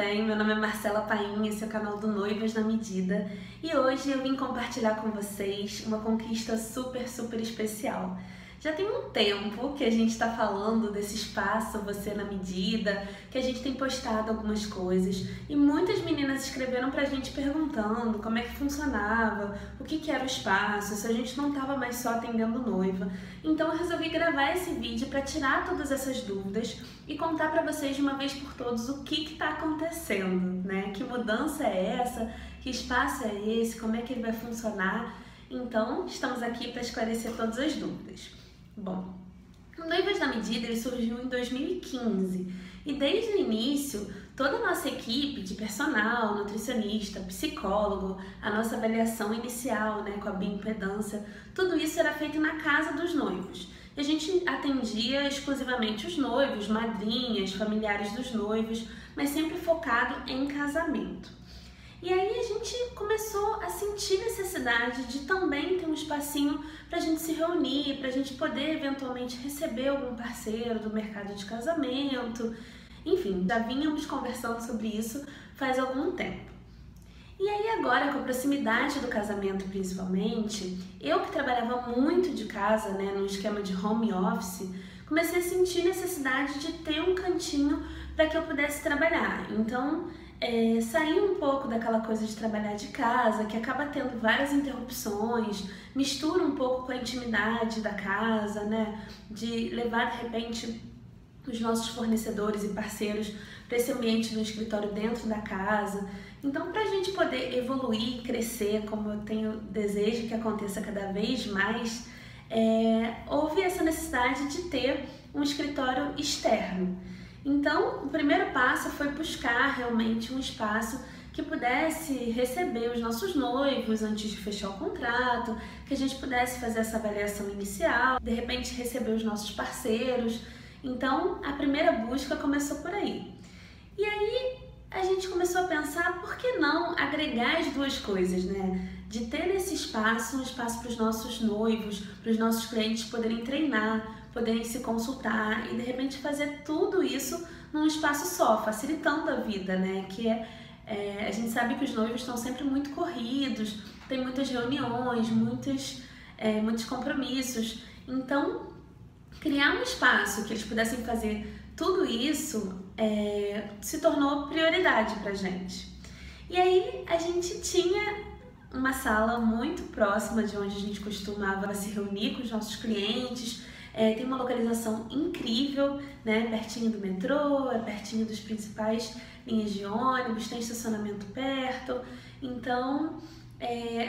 bem? Meu nome é Marcela Paim, esse é o canal do Noivas na Medida e hoje eu vim compartilhar com vocês uma conquista super especial. Já tem um tempo que a gente está falando desse espaço Você na Medida, que a gente tem postado algumas coisas e muitas meninas escreveram pra gente perguntando como é que funcionava, o que que era o espaço, se a gente não estava mais só atendendo noiva. Então eu resolvi gravar esse vídeo para tirar todas essas dúvidas e contar pra vocês de uma vez por todas o que está acontecendo, né? Que mudança é essa, que espaço é esse, como é que ele vai funcionar. Então estamos aqui para esclarecer todas as dúvidas. Bom, o Noivas na Medida ele surgiu em 2015 e desde o início toda a nossa equipe de personal, nutricionista, psicólogo, a nossa avaliação inicial, né, com a bioimpedância, tudo isso era feito na casa dos noivos. E a gente atendia exclusivamente os noivos, madrinhas, familiares dos noivos, mas sempre focado em casamento. E aí a gente começou a sentir necessidade de também ter um espacinho pra gente se reunir, pra gente poder eventualmente receber algum parceiro do mercado de casamento. Enfim, já vínhamos conversando sobre isso faz algum tempo. E aí agora, com a proximidade do casamento principalmente, eu que trabalhava muito de casa, né, num esquema de home office, comecei a sentir necessidade de ter um cantinho para que eu pudesse trabalhar. Então, sair um pouco daquela coisa de trabalhar de casa, que acaba tendo várias interrupções, mistura um pouco com a intimidade da casa, né? De levar, de repente, os nossos fornecedores e parceiros para esse ambiente do escritório dentro da casa. Então, para a gente poder evoluir, crescer, como eu tenho desejo que aconteça cada vez mais, houve essa necessidade de ter um escritório externo. Então, o primeiro passo foi buscar realmente um espaço que pudesse receber os nossos noivos antes de fechar o contrato, que a gente pudesse fazer essa avaliação inicial, de repente receber os nossos parceiros. Então, a primeira busca começou por aí. E aí, a gente começou a pensar, por que não agregar as duas coisas, né? De ter nesse espaço, um espaço para os nossos noivos, para os nossos clientes poderem treinar, poderem se consultar e de repente fazer tudo isso num espaço só, facilitando a vida, né? Que a gente sabe que os noivos estão sempre muito corridos, tem muitas reuniões, muitos compromissos. Então, criar um espaço que eles pudessem fazer tudo isso se tornou prioridade pra gente. E aí a gente tinha uma sala muito próxima de onde a gente costumava se reunir com os nossos clientes. Tem uma localização incrível, né? Pertinho do metrô, pertinho dos principais linhas de ônibus, tem estacionamento perto. Então,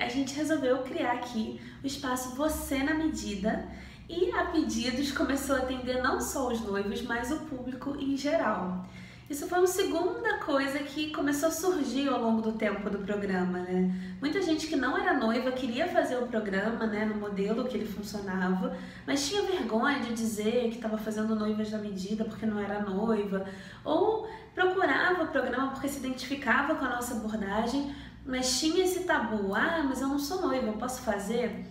a gente resolveu criar aqui o espaço Você na Medida e, a pedidos, começou a atender não só os noivos, mas o público em geral. Isso foi uma segunda coisa que começou a surgir ao longo do tempo do programa, né? Muita gente que não era noiva queria fazer o programa, né, no modelo que ele funcionava, mas tinha vergonha de dizer que estava fazendo Noivas na Medida porque não era noiva, ou procurava o programa porque se identificava com a nossa abordagem, mas tinha esse tabu, ah, mas eu não sou noiva, eu posso fazer?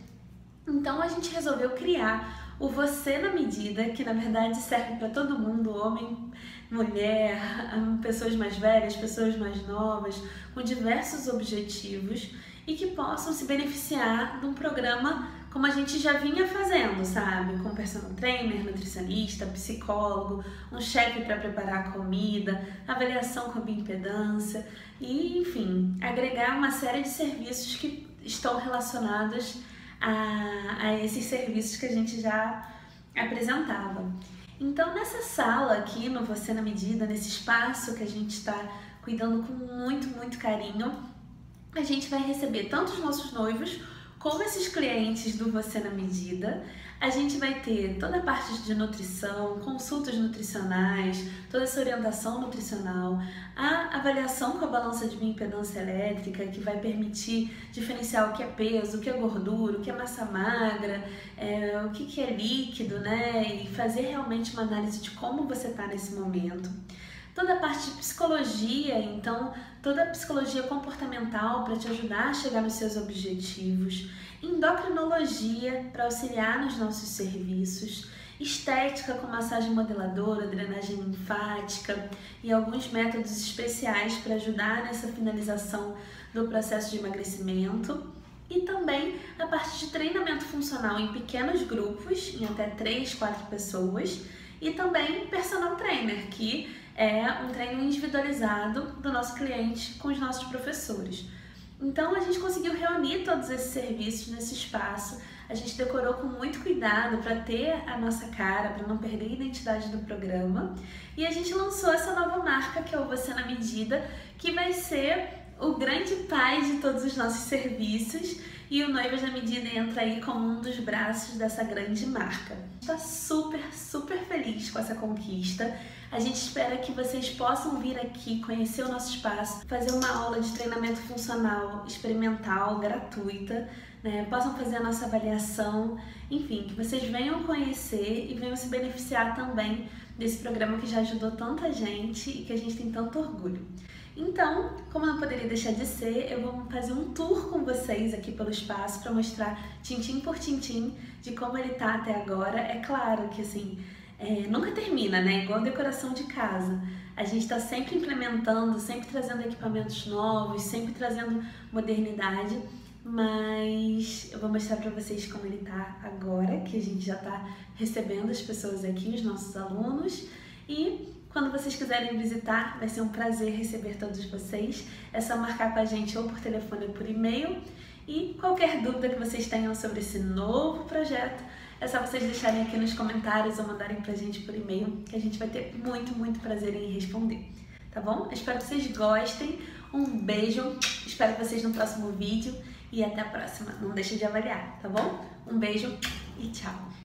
Então a gente resolveu criar o Você na Medida, que na verdade serve para todo mundo, homem, mulher, pessoas mais velhas, pessoas mais novas, com diversos objetivos e que possam se beneficiar de um programa como a gente já vinha fazendo, sabe? Com personal trainer, nutricionista, psicólogo, um chefe para preparar a comida, avaliação com bioimpedância e, enfim, agregar uma série de serviços que estão relacionados a esses serviços que a gente já apresentava. Então, nessa sala aqui no Você na Medida, nesse espaço que a gente está cuidando com muito carinho, a gente vai receber tanto os nossos noivos como esses clientes do Você na Medida. A gente vai ter toda a parte de nutrição, consultas nutricionais, toda essa orientação nutricional, a avaliação com a balança de bioimpedância elétrica, que vai permitir diferenciar o que é peso, o que é gordura, o que é massa magra, o que é líquido, né? E fazer realmente uma análise de como você está nesse momento. Toda a parte de psicologia, então toda a psicologia comportamental para te ajudar a chegar nos seus objetivos, endocrinologia para auxiliar nos nossos serviços estética com massagem modeladora, drenagem linfática e alguns métodos especiais para ajudar nessa finalização do processo de emagrecimento. E também a parte de treinamento funcional em pequenos grupos, em até 3, 4 pessoas. E também personal trainer, que é um treino individualizado do nosso cliente com os nossos professores. Então a gente conseguiu reunir todos esses serviços nesse espaço, a gente decorou com muito cuidado para ter a nossa cara, para não perder a identidade do programa. E a gente lançou essa nova marca, que é o Você na Medida, que vai ser o grande pai de todos os nossos serviços, e o Noivas na Medida entra aí como um dos braços dessa grande marca. Está super, super feliz com essa conquista. A gente espera que vocês possam vir aqui, conhecer o nosso espaço, fazer uma aula de treinamento funcional, experimental, gratuita, né? Possam fazer a nossa avaliação, enfim, que vocês venham conhecer e venham se beneficiar também desse programa que já ajudou tanta gente e que a gente tem tanto orgulho. Então, como não poderia deixar de ser, eu vou fazer um tour com vocês aqui pelo espaço para mostrar tintim por tintim de como ele tá até agora. É claro que assim, nunca termina, né? Igual a decoração de casa. A gente está sempre implementando, sempre trazendo equipamentos novos, sempre trazendo modernidade, mas eu vou mostrar para vocês como ele tá agora, que a gente já tá recebendo as pessoas aqui, os nossos alunos. E quando vocês quiserem visitar, vai ser um prazer receber todos vocês. É só marcar com a gente ou por telefone ou por e-mail. E qualquer dúvida que vocês tenham sobre esse novo projeto, é só vocês deixarem aqui nos comentários ou mandarem pra gente por e-mail, que a gente vai ter muito, muito prazer em responder. Tá bom? Eu espero que vocês gostem. Um beijo, espero vocês no próximo vídeo e até a próxima. Não deixa de avaliar, tá bom? Um beijo e tchau!